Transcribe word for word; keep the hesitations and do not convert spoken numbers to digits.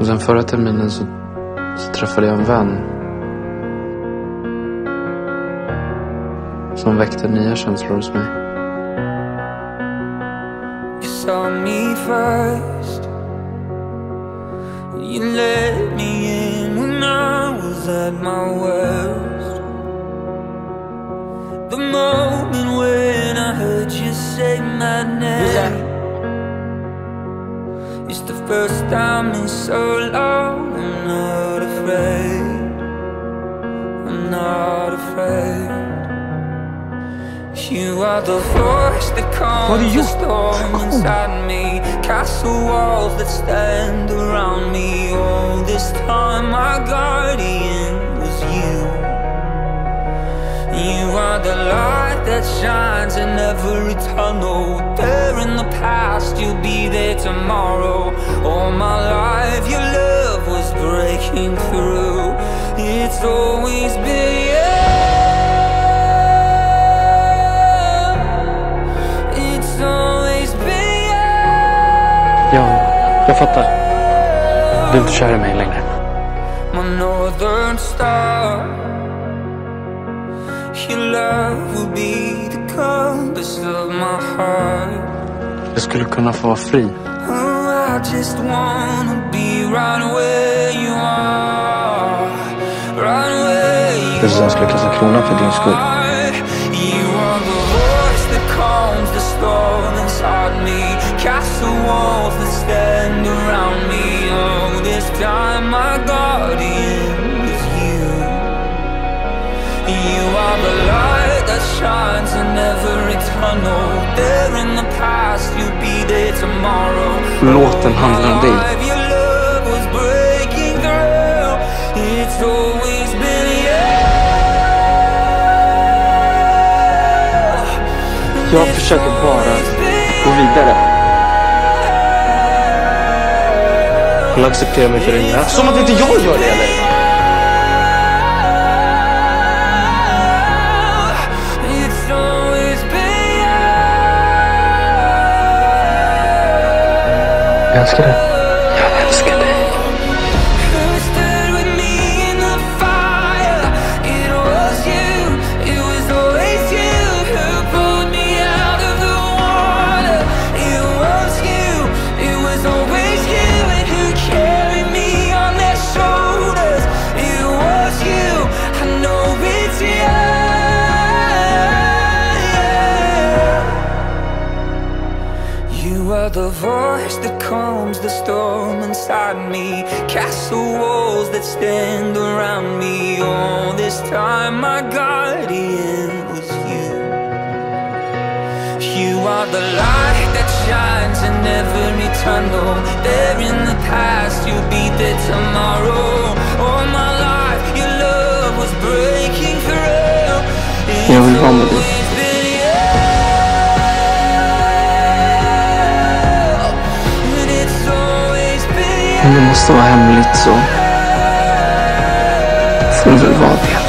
Och sen förra terminen så, så träffade jag en vän som väckte nya känslor hos mig. You saw me first, you let me in when I was at my worst. The moment when I heard you say my name, it's the first time in so long. I'm not afraid, I'm not afraid. You are the force that calms the storm inside me, castle walls that stand around me. All this time my guardian was you. You are the light that shines in every tunnel. There in the past, you'll be there tomorrow. All my life, your love was breaking through. It's always been you. It's always been you. Ja, jag fattar. Du är inte kär i mig längre. My northern star. Your love will be the compass of my heart. Jag skulle kunna få vara fri. Oh, I just wanna be right where you are, right where you are. Jag skulle önska kasta kronan för din skull. You are the voice that calms the storm inside me, castle walls that stand around me. Oh, this time my guardian is you. You are the light that shines in every tunnel. There in the past, you'll be there tomorrow. Låten handlar om dig. Your love was breaking through. It's always been you. Jag försöker bara gå vidare. Hon accepterar mig för den här. Som att inte jag gör det eller? Jag älskar dig. Jag älskar dig. The voice that calms the storm inside me, castle walls that stand around me. All this time my guardian was you. You are the light that shines in every tunnel. There in the past, you'll be there tomorrow. All my life, your love was breaking through. Jag vill vara med dig. Men det måste vara hemligt så får det väl vara det.